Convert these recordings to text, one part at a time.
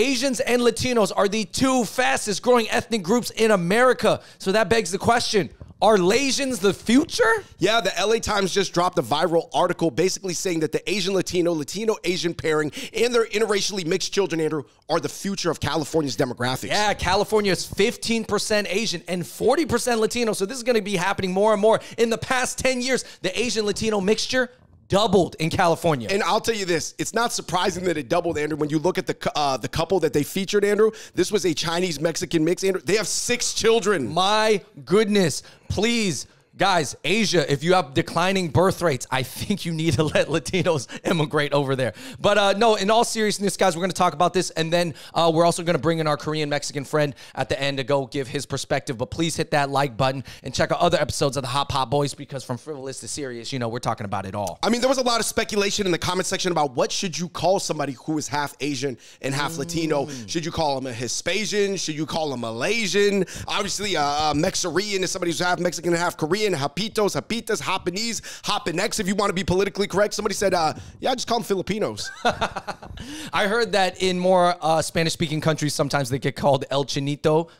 Asians and Latinos are the two fastest growing ethnic groups in America. So that begs the question, are Lasians the future? Yeah, the LA Times just dropped a viral article basically saying that the Asian-Latino, Latino-Asian pairing, and their interracially mixed children, Andrew, are the future of California's demographics. Yeah, California is 15% Asian and 40% Latino, so this is going to be happening more and more. In the past 10 years, the Asian-Latino mixture doubled in California. And I'll tell you this, it's not surprising that it doubled, Andrew, when you look at the couple that they featured, Andrew. This was a Chinese-Mexican mix, Andrew. They have 6 children. My goodness. Please, guys, Asia, if you have declining birth rates, I think you need to let Latinos immigrate over there. But no, in all seriousness, guys, we're going to talk about this. And then we're also going to bring in our Korean-Mexican friend at the end to go give his perspective. But please hit that like button and check out other episodes of the Hot Pot Boys, because from frivolous to serious, you know, we're talking about it all. I mean, there was a lot of speculation in the comment section about what should you call somebody who is half Asian and half Latino. Should you call him a Hispasian? Should you call him Malaysian? Obviously, Mexerian is somebody who's half Mexican and half Korean. Hapitos, Hapitas, Happanese, Happanex, if you want to be politically correct. Somebody said, yeah, just call them Filipinos. I heard that in more Spanish-speaking countries, sometimes they get called El Chinito.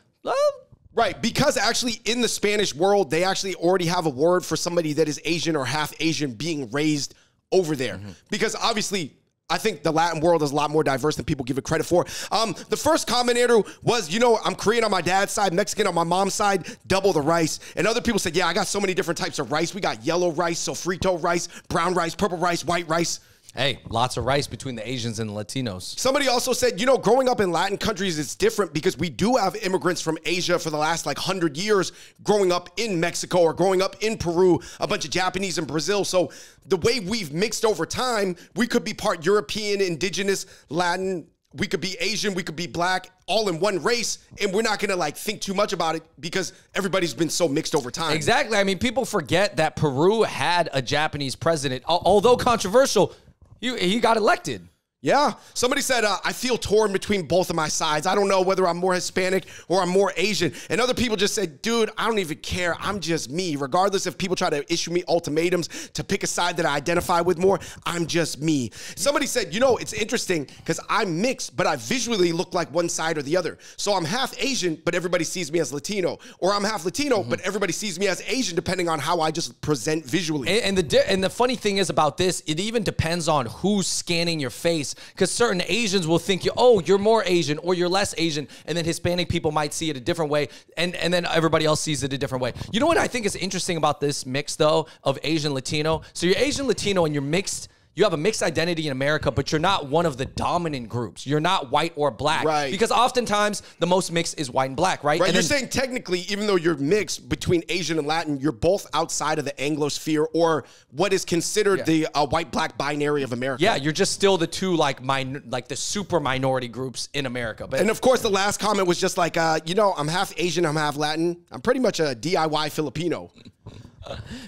Right, because actually in the Spanish world, they actually already have a word for somebody that is Asian or half Asian being raised over there. Because obviously, I think the Latin world is a lot more diverse than people give it credit for. The first comment, Andrew, was, you know, I'm Korean on my dad's side, Mexican on my mom's side, double the rice. And other people said, yeah, I got so many different types of rice. We got yellow rice, sofrito rice, brown rice, purple rice, white rice. Hey, lots of rice between the Asians and Latinos. Somebody also said, you know, growing up in Latin countries, it's different because we do have immigrants from Asia for the last like 100 years growing up in Mexico or growing up in Peru, a bunch of Japanese in Brazil. So the way we've mixed over time, we could be part European, indigenous, Latin, we could be Asian, we could be black, all in one race, and we're not gonna like think too much about it because everybody's been so mixed over time. Exactly. I mean, people forget that Peru had a Japanese president, although controversial. He got elected. Yeah. Somebody said, I feel torn between both of my sides. I don't know whether I'm more Hispanic or I'm more Asian. And other people just said, dude, I don't even care. I'm just me. Regardless if people try to issue me ultimatums to pick a side that I identify with more, I'm just me. Somebody said, you know, it's interesting because I'm mixed, but I visually look like one side or the other. So I'm half Asian, but everybody sees me as Latino. Or I'm half Latino, but everybody sees me as Asian, depending on how I just present visually. And the funny thing is about this, it even depends on who's scanning your face. Because certain Asians will think, oh, you're more Asian or you're less Asian. And then Hispanic people might see it a different way. And then everybody else sees it a different way. You know what I think is interesting about this mix, though, of Asian Latino? So you're Asian Latino and you're mixed. You have a mixed identity in America, but you're not one of the dominant groups. You're not white or black. Right. Because oftentimes, the most mixed is white and black, right? Right. And you're saying technically, even though you're mixed between Asian and Latin, you're both outside of the Anglosphere or what is considered the white-black binary of America. Yeah, you're just still the two, like the super minority groups in America. But, and of course, the last comment was just like, you know, I'm half Asian, I'm half Latin. I'm pretty much a DIY Filipino.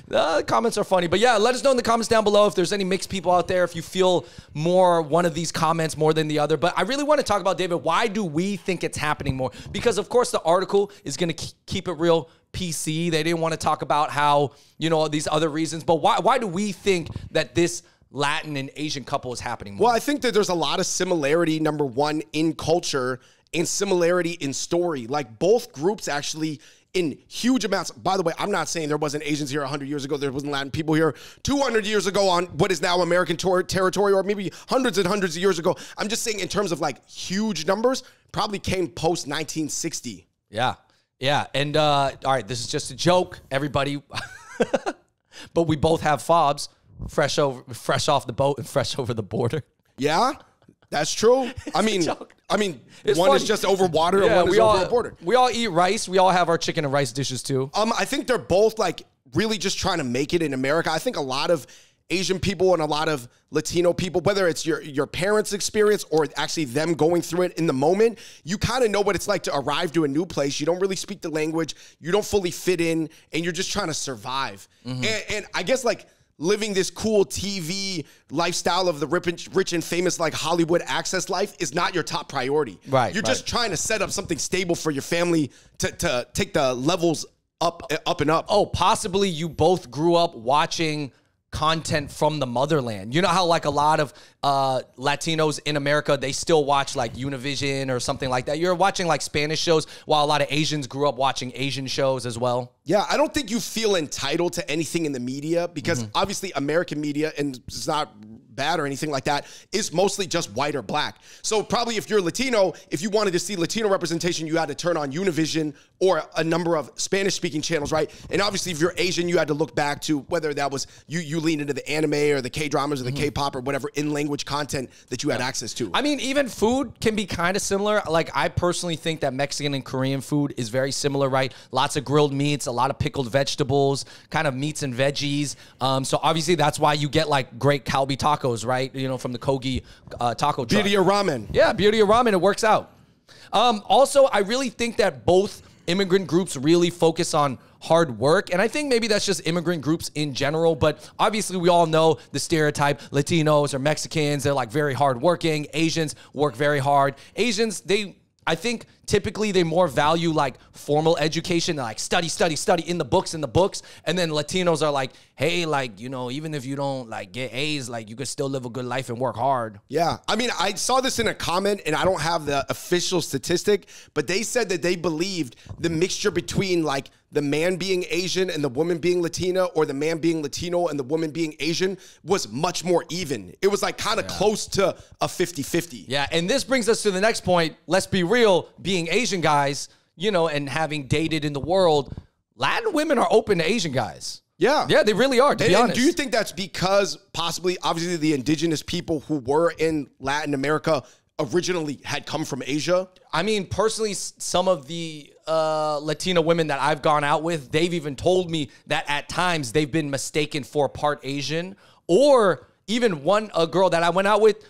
The comments are funny, but yeah, let us know in the comments down below if there's any mixed people out there, if you feel more one of these comments more than the other. But I really want to talk about, David, why do we think it's happening more? Because of course the article is going to keep it real PC. They didn't want to talk about how, you know, these other reasons, but why do we think that this Latin and Asian couple is happening more? Well, I think that there's a lot of similarity, number one, in culture and similarity in story. Like both groups actually in huge amounts. By the way, I'm not saying there wasn't Asians here 100 years ago, there wasn't Latin people here 200 years ago on what is now American territory, or maybe hundreds and hundreds of years ago. I'm just saying in terms of like huge numbers, probably came post 1960. Yeah, yeah. And all right, this is just a joke, everybody. But we both have fobs, fresh off the boat and fresh over the border. Yeah, that's true. I mean, it's one funny. Is just over water and one is over a border. We all eat rice. We all have our chicken and rice dishes too. I think they're both like really just trying to make it in America. I think a lot of Asian people and a lot of Latino people, whether it's your parents' experience or actually them going through it in the moment, you kind of know what it's like to arrive to a new place. You don't really speak the language. You don't fully fit in and you're just trying to survive. And I guess like living this cool TV lifestyle of the rich and famous like Hollywood access life is not your top priority. Right. You're just trying to set up something stable for your family to take the levels up and up. Oh, possibly you both grew up watching content from the motherland. You know how like a lot of Latinos in America, they still watch like Univision or something like that. You're watching like Spanish shows, while a lot of Asians grew up watching Asian shows as well. Yeah, I don't think you feel entitled to anything in the media because obviously American media, and it's not bad or anything like that, is mostly just white or black. So probably if you're Latino, if you wanted to see Latino representation, you had to turn on Univision or a number of Spanish-speaking channels, right? And obviously if you're Asian, you had to look back to whether that was, you lean into the anime or the K-dramas or the K-pop or whatever in-language content that you had access to. I mean, even food can be kind of similar. Like, I personally think that Mexican and Korean food is very similar, right? Lots of grilled meats, a lot of pickled vegetables, kind of meats and veggies. So obviously that's why you get like great kalbi tacos, right? You know, from the Kogi taco truck. Beauty of ramen. Yeah, beauty of ramen. It works out. Also, I really think that both immigrant groups really focus on hard work. And I think maybe that's just immigrant groups in general. But obviously, we all know the stereotype. Latinos or Mexicans, they're like very hardworking. Asians work very hard. Asians, I think typically they more value like formal education. They're like study, study, study in the books. And then Latinos are like, hey, like, you know, even if you don't like get A's, like you could still live a good life and work hard. Yeah. I mean, I saw this in a comment and I don't have the official statistic, but they said that they believed the mixture between like the man being Asian and the woman being Latina, or the man being Latino and the woman being Asian, was much more even. It was like kind of close to a 50-50. Yeah, and this brings us to the next point. Let's be real, being Asian guys, you know, and having dated in the world, Latin women are open to Asian guys. Yeah. Yeah, they really are, to be honest. And do you think that's because possibly, obviously, the indigenous people who were in Latin America originally had come from Asia? I mean, personally, some of the Latina women that I've gone out with, they've even told me that at times they've been mistaken for part Asian, or even a girl that I went out with,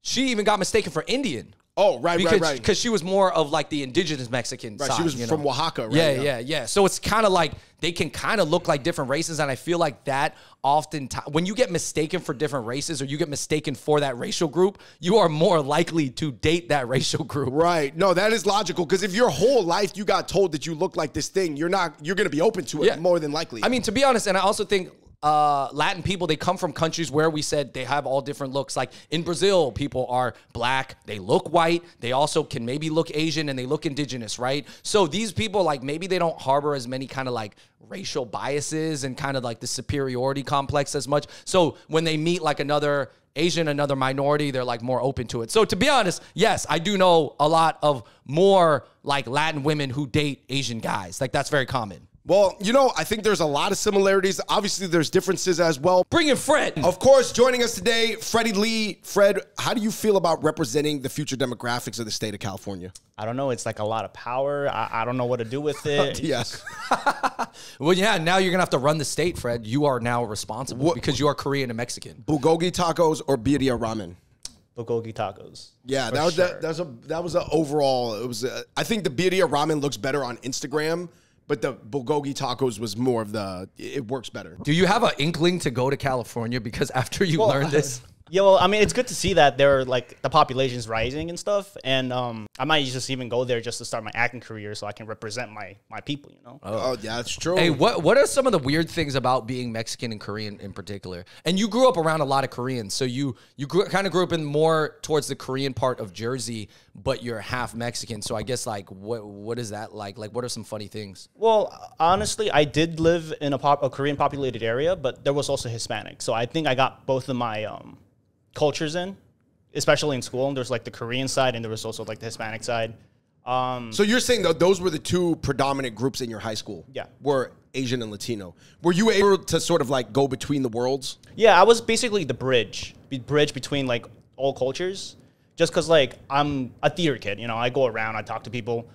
she even got mistaken for Indian. Oh, right. Because she was more of like the indigenous Mexican side. She was from Oaxaca, right? Yeah. So it's kind of like they can kind of look like different races. And I feel like that oftentimes, when you get mistaken for different races or you get mistaken for that racial group, you are more likely to date that racial group. Right. No, that is logical. Because if your whole life you got told that you look like this thing, you're going to be open to it more than likely. I mean, to be honest, and I also think Latin people, they come from countries where we said they have all different looks. Like in Brazil, people are black, they look white, they also can maybe look Asian and they look indigenous, right? So these people, like, maybe they don't harbor as many kind of like racial biases and kind of like the superiority complex as much. So when they meet like another Asian, another minority, they're like more open to it. So to be honest, yes, I do know a lot of more like Latin women who date Asian guys. Like, that's very common. Well, you know, I think there's a lot of similarities. Obviously, there's differences as well. Bring in Fred. Of course, joining us today, Freddie Lee. Fred, how do you feel about representing the future demographics of the state of California? I don't know. It's like a lot of power. I don't know what to do with it. Yes. Well, yeah, now you're going to have to run the state, Fred. You are now responsible because you are Korean and Mexican. Bulgogi tacos or birria ramen? Kogi tacos. Yeah, that was, sure. I think the birria ramen looks better on Instagram, but the bulgogi tacos was more of the, it works better. Do you have an inkling to go to California? Because after you learned this. Yeah, well, I mean, it's good to see that there are, like, the population's rising and stuff. And I might just even go there just to start my acting career so I can represent my people, you know? Oh, yeah, that's true. Hey, what are some of the weird things about being Mexican and Korean in particular? And you grew up around a lot of Koreans. So you kind of grew up in more towards the Korean part of Jersey, but you're half Mexican. So I guess, like, what is that like? Like, what are some funny things? Well, honestly, I did live in a Korean populated area, but there was also Hispanic. So I think I got both of my cultures in, especially in school. And there's like the Korean side and there was also like the Hispanic side. So you're saying that those were the two predominant groups in your high school? Yeah. Were Asian and Latino. Were you able to sort of like go between the worlds? Yeah, I was basically the bridge between like all cultures, just because like I'm a theater kid, you know, I go around, I talk to people.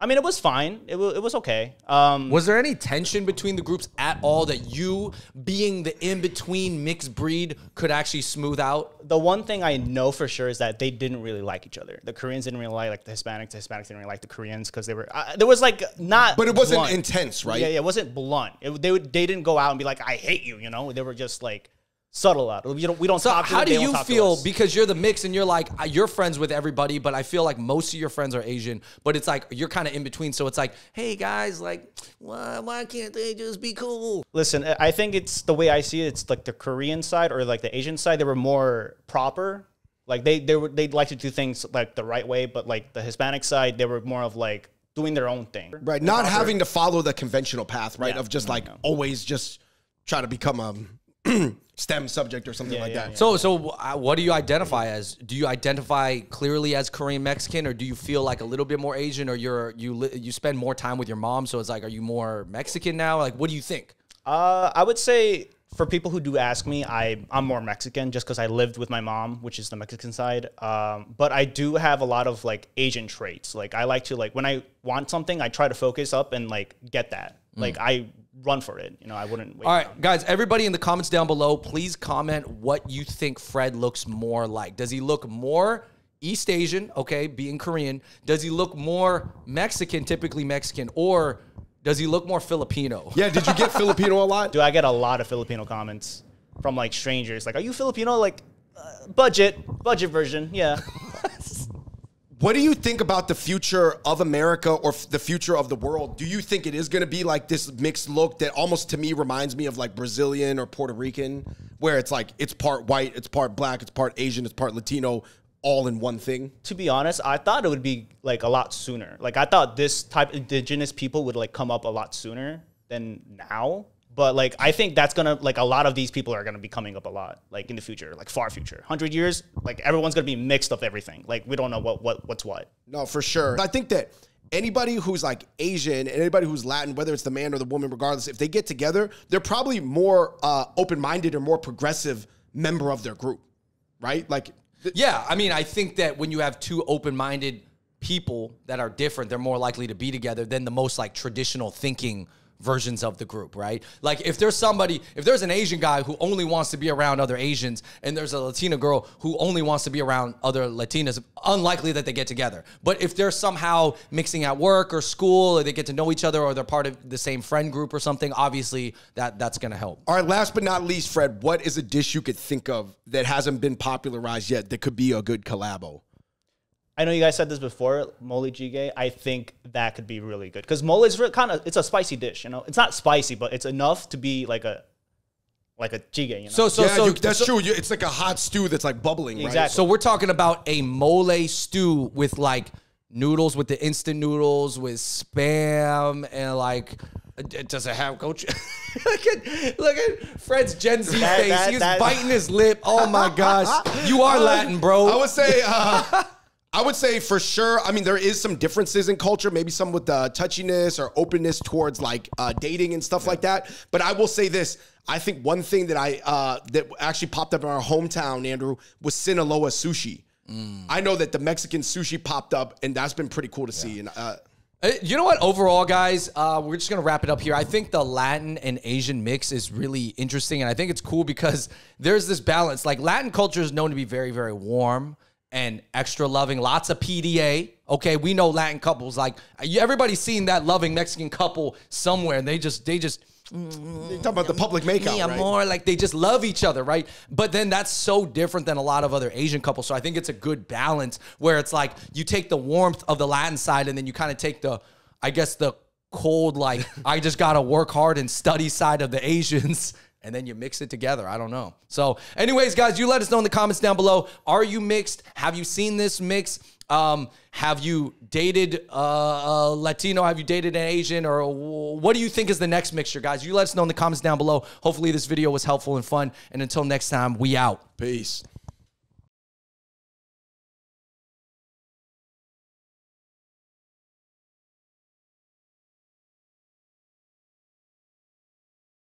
I mean, it was fine. It was okay. Was there any tension between the groups at all that you, being the in-between mixed breed, could actually smooth out? The one thing I know for sure is that they didn't really like each other. The Koreans didn't really like the Hispanics. The Hispanics didn't really like the Koreans because they were... there was, like, not... But it wasn't blunt. Intense, right? Yeah, it wasn't blunt. They didn't go out and be like, I hate you, you know? They were just, like, subtle out. We don't so talk to them. How do you feel, because you're the mix and you're like, you're friends with everybody, but I feel like most of your friends are Asian, but it's like, you're kind of in between. So it's like, hey guys, like, why can't they just be cool? Listen, I think it's the way I see it. It's like the Korean side or like the Asian side, they were more proper. Like they'd like to do things like the right way, but like the Hispanic side, they were more of like doing their own thing. Right. Not having to follow the conventional path, right? Yeah. Of just like always just try to become a STEM subject or something like that. Yeah. So what do you identify as? Do you identify clearly as Korean Mexican, or do you feel like a little bit more Asian, or you spend more time with your mom, so it's like, are you more Mexican now? Like, what do you think? I would say for people who do ask me, I'm more Mexican just because I lived with my mom, which is the Mexican side. But I do have a lot of like Asian traits. Like I like to, like when I want something, I try to focus up and like get that. Like I run for it. You know, I wouldn't wait. All right, guys, everybody in the comments down below, please comment what you think Fred looks more like. Does he look more East Asian, okay, being Korean? Does he look more Mexican, typically Mexican, or does he look more Filipino? Yeah, did you get Filipino a lot? Dude, I get a lot of Filipino comments from like strangers. Like, are you Filipino? Like, budget version, yeah. What do you think about the future of America or the future of the world? Do you think it is going to be like this mixed look that almost to me reminds me of like Brazilian or Puerto Rican, where it's like it's part white, it's part black, it's part Asian, it's part Latino, all in one thing? To be honest, I thought it would be like a lot sooner. Like I thought this type of indigenous people would like come up a lot sooner than now. But like, I think that's going to, like a lot of these people are going to be coming up a lot, like in the future, like far future, 100 years, like everyone's going to be mixed up everything. Like we don't know what's what. No, for sure. I think that anybody who's like Asian and anybody who's Latin, whether it's the man or the woman, regardless, if they get together, they're probably more open-minded or more progressive member of their group, right? Like, yeah. I mean, I think that when you have two open-minded people that are different, they're more likely to be together than the most like traditional thinking versions of the group, right? Like if there's an Asian guy who only wants to be around other Asians and there's a Latina girl who only wants to be around other Latinas, unlikely that they get together. But if they're somehow mixing at work or school or they get to know each other or they're part of the same friend group or something, obviously that's gonna help. All right, last but not least, Fred, what is a dish you could think of that hasn't been popularized yet that could be a good collabo? I know you guys said this before, mole jjigae. I think that could be really good because mole is kind of, it's a spicy dish, you know. It's not spicy, but it's enough to be like a jjigae, you know. So that's true. It's like a hot stew that's like bubbling, exactly. Right? So we're talking about a mole stew with like noodles, with the instant noodles, with Spam, and like. Does it have coach? look at Fred's Gen Z face. He's biting his lip. Oh my gosh, you are Latin, bro. I would say for sure, I mean, there is some differences in culture, maybe some with the touchiness or openness towards like dating and stuff like that. But I will say this, I think one thing that that actually popped up in our hometown, Andrew, was Sinaloa sushi. I know that the Mexican sushi popped up and that's been pretty cool to see. And, you know what? Overall, guys, we're just going to wrap it up here. I think the Latin and Asian mix is really interesting. And I think it's cool because there's this balance. Like Latin culture is known to be very, very warm and extra loving, lots of PDA. Okay, we know Latin couples, like everybody's seen that loving Mexican couple somewhere, and they just you're talking about the public makeout, yeah, right? More like they just love each other, right? But then that's so different than a lot of other Asian couples. So I think it's a good balance where it's like you take the warmth of the Latin side, and then you kind of take the, I guess, the cold, like I just gotta work hard and study side of the Asians. And then you mix it together. I don't know. So anyways, guys, you let us know in the comments down below. Are you mixed? Have you seen this mix? Have you dated a Latino? Have you dated an Asian? Or what do you think is the next mixture, guys? You let us know in the comments down below. Hopefully this video was helpful and fun. And until next time, we out. Peace.